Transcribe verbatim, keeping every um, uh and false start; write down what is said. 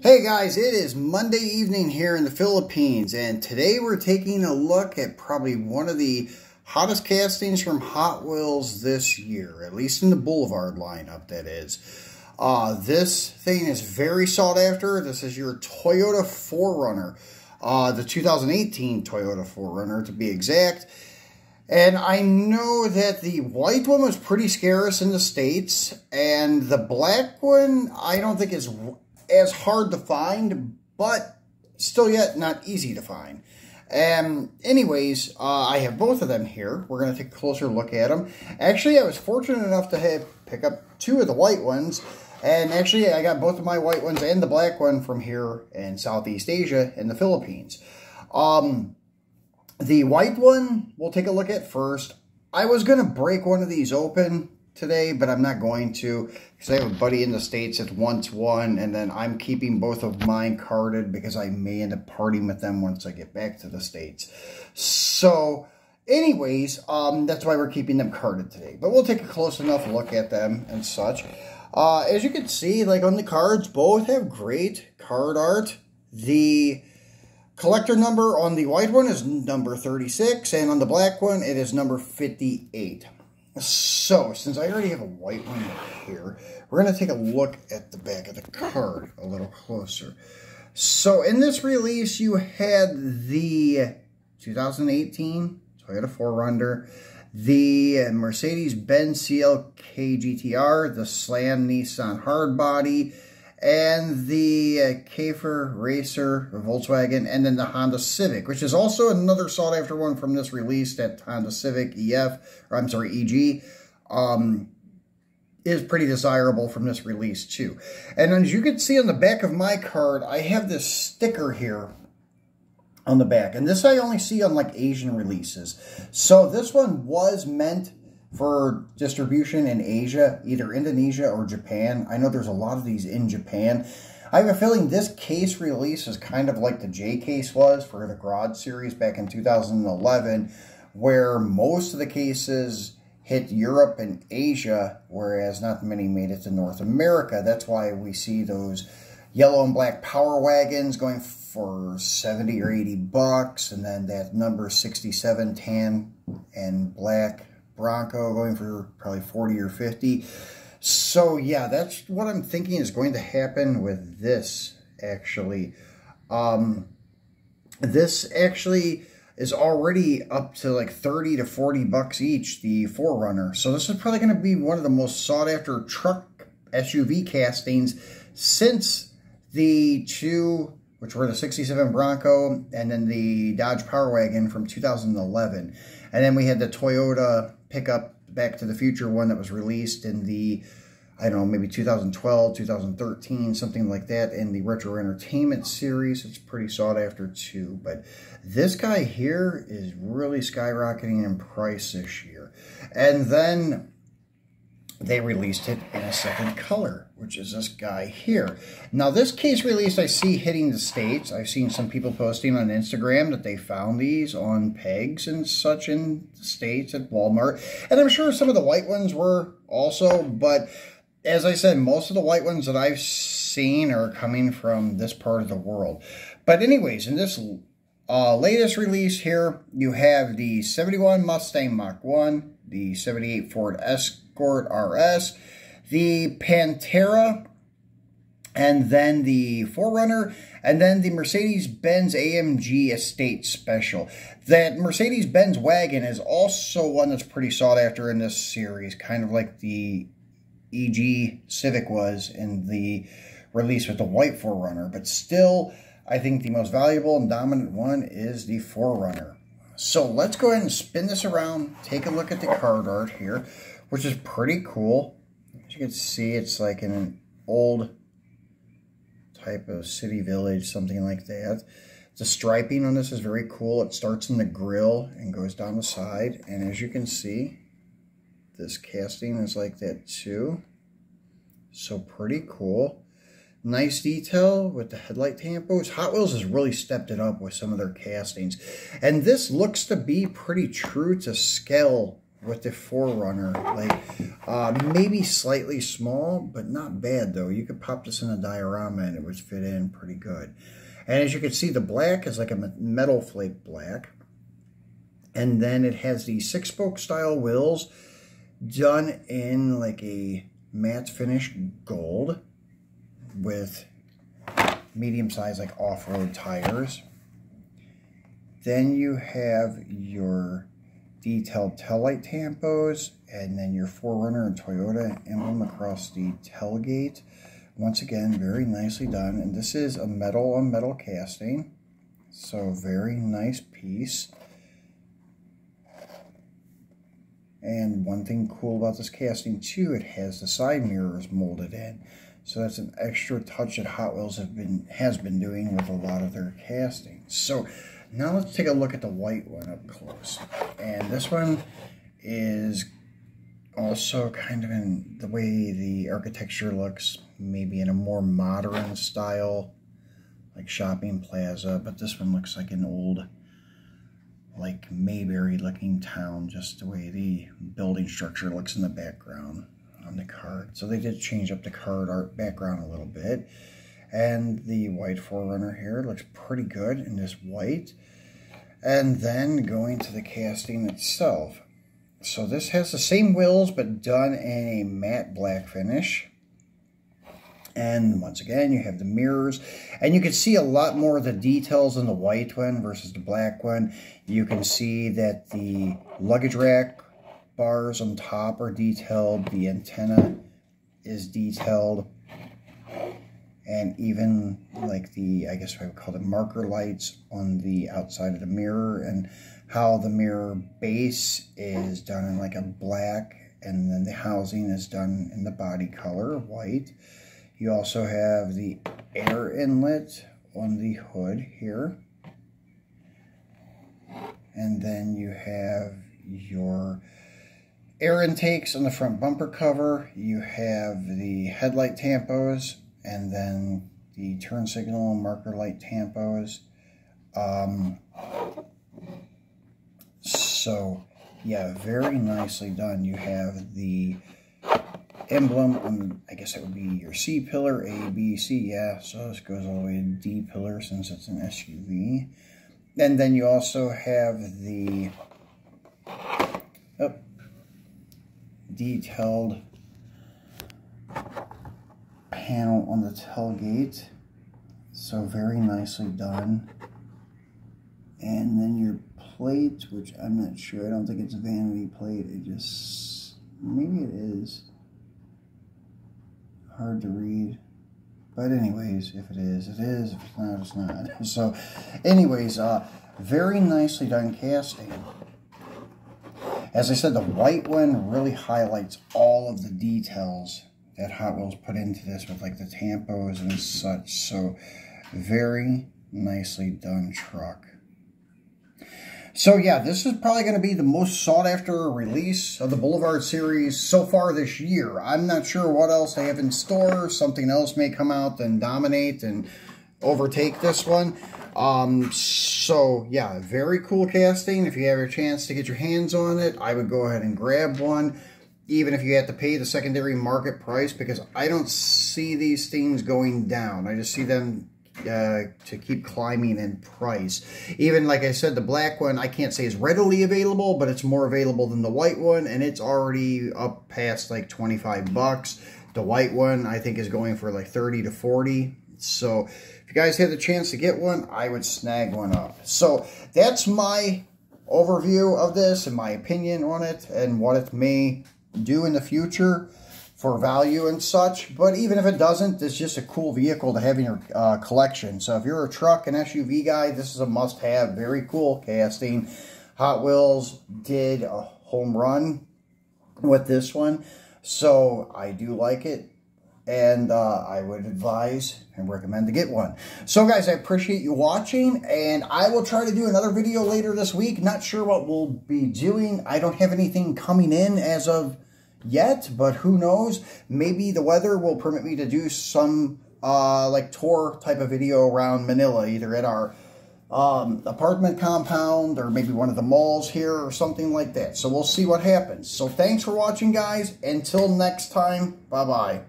Hey guys, it is Monday evening here in the Philippines, and today we're taking a look at probably one of the hottest castings from Hot Wheels this year, at least in the Boulevard lineup, that is. Uh, this thing is very sought after. This is your Toyota four runner, uh, the two thousand eighteen Toyota four runner to be exact. And I know that the white one was pretty scarce in the States, and the black one I don't think is as hard to find, but still yet not easy to find. Um, anyways, uh, I have both of them here. We're going to take a closer look at them. Actually, I was fortunate enough to have pick up two of the white ones, and actually I got both of my white ones and the black one from here in Southeast Asia and the Philippines. Um... The white one, we'll take a look at first. I was going to break one of these open today, but I'm not going to because I have a buddy in the States that wants one, and then I'm keeping both of mine carded because I may end up partying with them once I get back to the States. So anyways, um, that's why we're keeping them carded today. But we'll take a close enough look at them and such. Uh, as you can see, like on the cards, both have great card art. The collector number on the white one is number thirty-six, and on the black one, it is number fifty-eight. So, since I already have a white one right here, we're going to take a look at the back of the card a little closer. So, in this release, you had the two thousand eighteen Toyota four runner, the Mercedes-Benz C L K G T R, the Slam Nissan Hardbody, and the uh, Kafer Racer Volkswagen, and then the Honda Civic, which is also another sought-after one from this release. That Honda Civic E F, or I'm sorry, E G, um, is pretty desirable from this release, too. And as you can see on the back of my card, I have this sticker here on the back, and this I only see on, like, Asian releases. So this one was meant for distribution in Asia, either Indonesia or Japan. I know there's a lot of these in Japan. I have a feeling this case release is kind of like the J case was for the Grod series back in two thousand eleven, where most of the cases hit Europe and Asia, whereas not many made it to North America. That's why we see those yellow and black Power Wagons going for seventy or eighty bucks, and then that number sixty-seven tan and black Bronco going for probably forty or fifty. So yeah, that's what I'm thinking is going to happen with this, actually. Um, this actually is already up to like thirty to forty bucks each, the four runner. So this is probably going to be one of the most sought after truck S U V castings since the two, which were the sixty-seven Bronco and then the Dodge Power Wagon from two thousand eleven. And then we had the Toyota pickup Back to the Future one that was released in the, I don't know, maybe two thousand twelve, two thousand thirteen, something like that, in the Retro Entertainment series. It's pretty sought after too, but this guy here is really skyrocketing in price this year. And then they released it in a second color, which is this guy here. Now, this case release I see hitting the States. I've seen some people posting on Instagram that they found these on pegs and such in the States at Walmart. And I'm sure some of the white ones were also, but as I said, most of the white ones that I've seen are coming from this part of the world. But anyways, in this uh, latest release here, you have the seventy-one Mustang Mach one, the seventy-eight Ford S R S, the Pantera, and then the four runner, and then the Mercedes-Benz A M G Estate Special. That Mercedes-Benz wagon is also one that's pretty sought after in this series, kind of like the E G Civic was in the release with the white four runner, but still, I think the most valuable and dominant one is the four runner. So let's go ahead and spin this around, take a look at the card art here, which is pretty cool. As you can see, it's like in an old type of city village, something like that. The striping on this is very cool. It starts in the grill and goes down the side. And as you can see, this casting is like that too. So pretty cool. Nice detail with the headlight tampos. Hot Wheels has really stepped it up with some of their castings. And this looks to be pretty true to scale with the four runner. Like, uh, maybe slightly small, but not bad, though. You could pop this in a diorama and it would fit in pretty good. And as you can see, the black is like a metal flake black. And then it has the six-spoke style wheels done in like a matte finish gold with medium-sized like off-road tires. Then you have your detailed taillight tampos, and then your four runner and Toyota emblem across the tailgate. Once again, very nicely done. And this is a metal on metal casting, so very nice piece. And one thing cool about this casting too, it has the side mirrors molded in. So that's an extra touch that Hot Wheels have been has been doing with a lot of their castings. So now let's take a look at the white one up close. And this one is also kind of in the way the architecture looks, maybe in a more modern style, like shopping plaza. But this one looks like an old, like Mayberry looking town, just the way the building structure looks in the background on the card. So they did change up the card art background a little bit. And the white four runner here looks pretty good in this white. And then going to the casting itself. So this has the same wheels, but done in a matte black finish. And once again, you have the mirrors. And you can see a lot more of the details in the white one versus the black one. You can see that the luggage rack bars on top are detailed. The antenna is detailed. And even like the, I guess I would call it marker lights on the outside of the mirror, and how the mirror base is done in like a black, and then the housing is done in the body color, white. You also have the air inlet on the hood here. And then you have your air intakes on the front bumper cover. You have the headlight tampos, and then the turn signal marker light tampos. Um, so, yeah, very nicely done. You have the emblem on, I guess it would be your C pillar, A, B, C, yeah. So this goes all the way to D pillar since it's an S U V. And then you also have the oh, detailed panel on the tailgate, so very nicely done. And then your plate, which I'm not sure, I don't think it's a vanity plate, it just, maybe it is, hard to read, but anyways, if it is, it is, if it's not, it's not. So anyways, uh, very nicely done casting. As I said, the white one really highlights all of the details that Hot Wheels put into this with like the tampos and such. So very nicely done truck. So yeah, this is probably going to be the most sought after release of the Boulevard series so far this year. I'm not sure what else they have in store. Something else may come out and dominate and overtake this one. Um, so yeah, very cool casting. If you have a chance to get your hands on it, I would go ahead and grab one. Even if you have to pay the secondary market price, because I don't see these things going down. I just see them uh, to keep climbing in price. Even, like I said, the black one, I can't say is readily available, but it's more available than the white one, and it's already up past like twenty-five bucks. The white one, I think, is going for like thirty to forty. So if you guys have the chance to get one, I would snag one up. So that's my overview of this and my opinion on it and what it may do in the future for value and such. But even if it doesn't, it's just a cool vehicle to have in your uh, collection. So if you're a truck and S U V guy, this is a must-have. Very cool casting. Hot Wheels did a home run with this one, so I do like it, and uh, I would advise and recommend to get one. So guys, I appreciate you watching, and I will try to do another video later this week. Not sure what we'll be doing. I don't have anything coming in as of yet, but who knows? Maybe the weather will permit me to do some uh, like tour type of video around Manila, either at our um, apartment compound or maybe one of the malls here or something like that. So we'll see what happens. So thanks for watching, guys. Until next time, bye-bye.